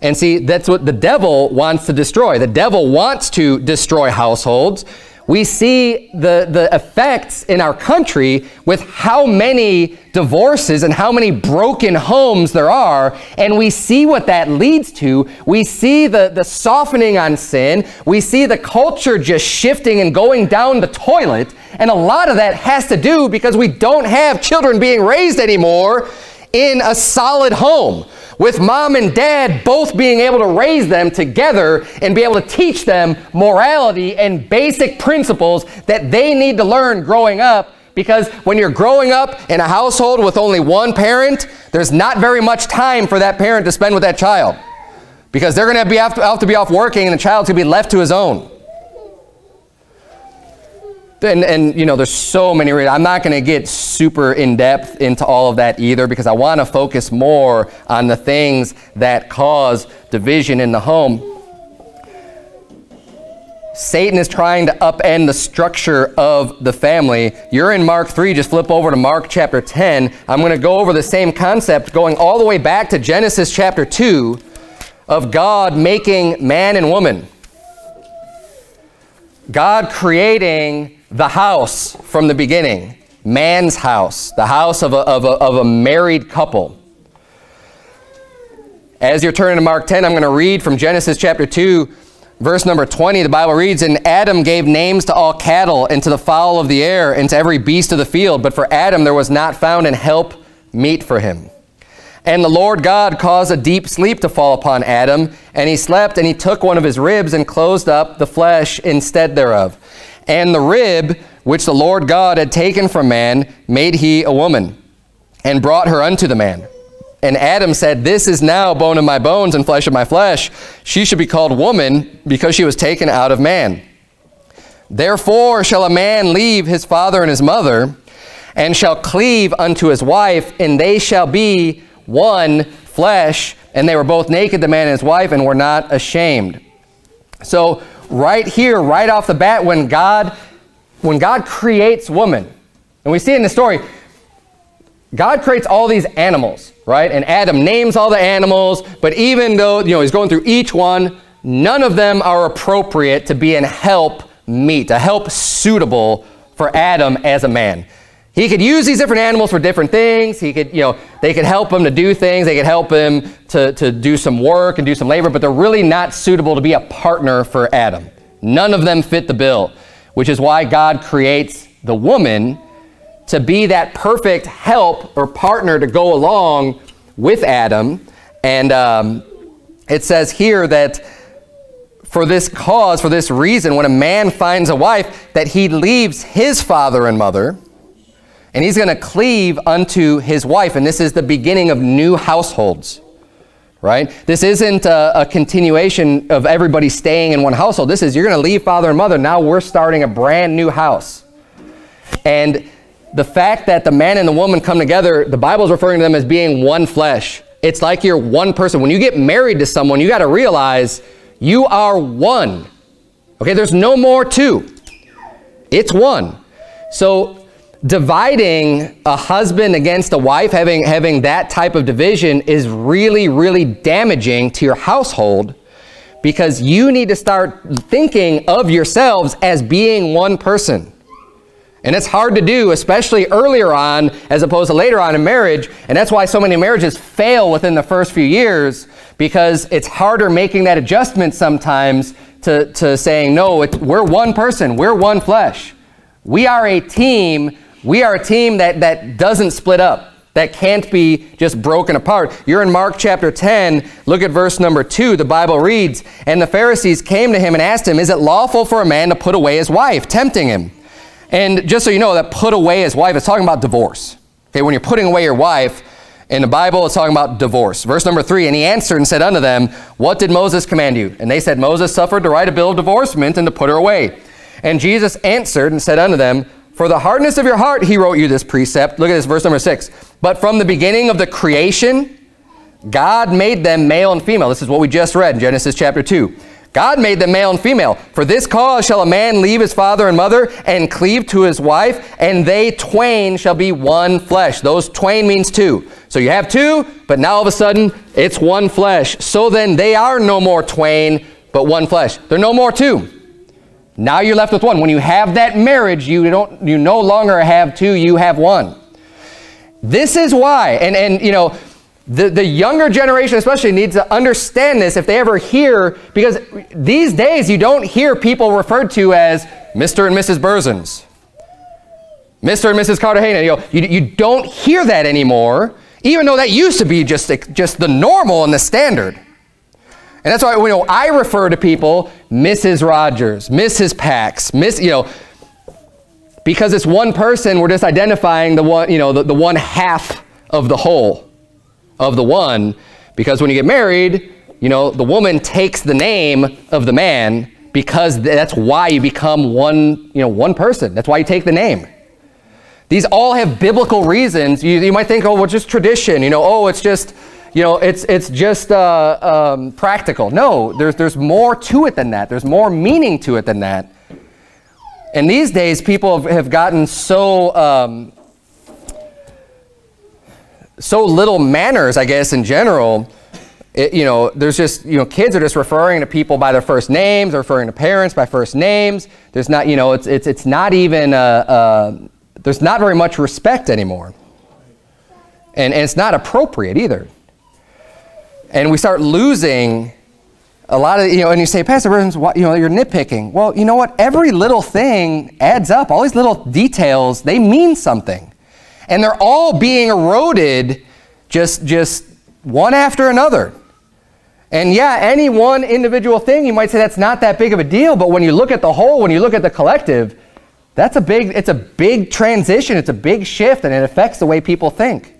And see, that's what the devil wants to destroy. The devil wants to destroy households. We see the effects in our country with how many divorces and how many broken homes there are, and we see what that leads to. We see the softening on sin. We see the culture just shifting and going down the toilet, and a lot of that has to do because we don't have children being raised anymore in a solid home, with mom and dad both being able to raise them together and be able to teach them morality and basic principles that they need to learn growing up. Because when you're growing up in a household with only one parent, there's not very much time for that parent to spend with that child, because they're going to have to be off working, and the child's going to be left to his own. And you know, there's so many reasons. I'm not going to get super in-depth into all of that either, because I want to focus more on the things that cause division in the home. Satan is trying to upend the structure of the family. You're in Mark 3. Just flip over to Mark chapter 10. I'm going to go over the same concept, going all the way back to Genesis chapter 2 of God making man and woman. God creating the house from the beginning, man's house, the house of a married couple. As you're turning to Mark 10, I'm going to read from Genesis chapter 2, verse number 20. The Bible reads, "And Adam gave names to all cattle, and to the fowl of the air, and to every beast of the field. But for Adam there was not found an help meet for him. And the Lord God caused a deep sleep to fall upon Adam, and he slept, and he took one of his ribs and closed up the flesh instead thereof. And the rib which the Lord God had taken from man made he a woman, and brought her unto the man. And Adam said, This is now bone of my bones and flesh of my flesh. She should be called woman, because she was taken out of man. Therefore shall a man leave his father and his mother, and shall cleave unto his wife, and they shall be one flesh. And they were both naked, the man and his wife, and were not ashamed." So right here, right off the bat, when God creates woman, and we see in the story, God creates all these animals, right? And Adam names all the animals, but even though, you know, he's going through each one, none of them are appropriate to be an help meet, a help suitable for Adam as a man. He could use these different animals for different things. He could, you know, they could help him to do things. They could help him to do some work and do some labor, but they're really not suitable to be a partner for Adam. None of them fit the bill, which is why God creates the woman to be that perfect help or partner to go along with Adam. And it says here that for this cause, for this reason, when a man finds a wife, that he leaves his father and mother, and he's going to cleave unto his wife. And this is the beginning of new households, right? This isn't a continuation of everybody staying in one household. This is, you're going to leave father and mother. Now we're starting a brand new house. And the fact that the man and the woman come together, the Bible is referring to them as being one flesh. It's like you're one person. When you get married to someone, you got to realize you are one. Okay, there's no more two. It's one. So dividing a husband against a wife, having that type of division is really, really damaging to your household, because you need to start thinking of yourselves as being one person. And it's hard to do, especially earlier on as opposed to later on in marriage. And that's why so many marriages fail within the first few years, because it's harder making that adjustment sometimes to saying, no, we're one person, we're one flesh. We are a team. We are a team that doesn't split up, that can't be just broken apart. You're in Mark chapter 10. Look at verse number 2. The Bible reads, "And the Pharisees came to him and asked him, Is it lawful for a man to put away his wife?" Tempting him. And just so you know, that put away his wife is talking about divorce. Okay, when you're putting away your wife, in the Bible, it's talking about divorce. Verse number 3, "And he answered and said unto them, What did Moses command you? And they said, Moses suffered to write a bill of divorcement and to put her away. And Jesus answered and said unto them, For the hardness of your heart he wrote you this precept." Look at this, verse number 6. "But from the beginning of the creation, God made them male and female." This is what we just read in Genesis chapter 2. God made them male and female. For this cause shall a man leave his father and mother and cleave to his wife, and they twain shall be one flesh. Those twain means two. So you have two, but now all of a sudden it's one flesh. So then they are no more twain, but one flesh. They're no more two. Now you're left with one. When you have that marriage, you no longer have two, you have one. This is why, and you know, the younger generation especially needs to understand this if they ever hear, because these days you don't hear people referred to as Mr. and Mrs. Berzins, Mr. and Mrs. Cartagena. You know, you don't hear that anymore, even though that used to be just the normal and the standard. And that's why, you know, I refer to people Mrs. Rogers, Mrs. Pax, you know, because it's one person. We're just identifying the one, you know, the one half of the whole, of the one. Because when you get married, you know, the woman takes the name of the man, because that's why you become one, you know, one person. That's why you take the name. These all have biblical reasons. You might think, oh, well, just tradition. You know, oh, it's just, you know, it's just practical. No, there's more to it than that. There's more meaning to it than that. And these days, people have gotten so so little manners, I guess, in general. You know, there's just, you know, kids are just referring to people by their first names, or referring to parents by first names. There's not, you know, it's not even there's not very much respect anymore. And it's not appropriate either. And we start losing a lot of, you know, and you say, Pastor Berzins, you know, you're nitpicking. Well, you know what? Every little thing adds up. All these little details, they mean something. And they're all being eroded just one after another. And yeah, any one individual thing, you might say that's not that big of a deal. But when you look at the whole, when you look at the collective, that's a big, it's a big transition. It's a big shift, and it affects the way people think.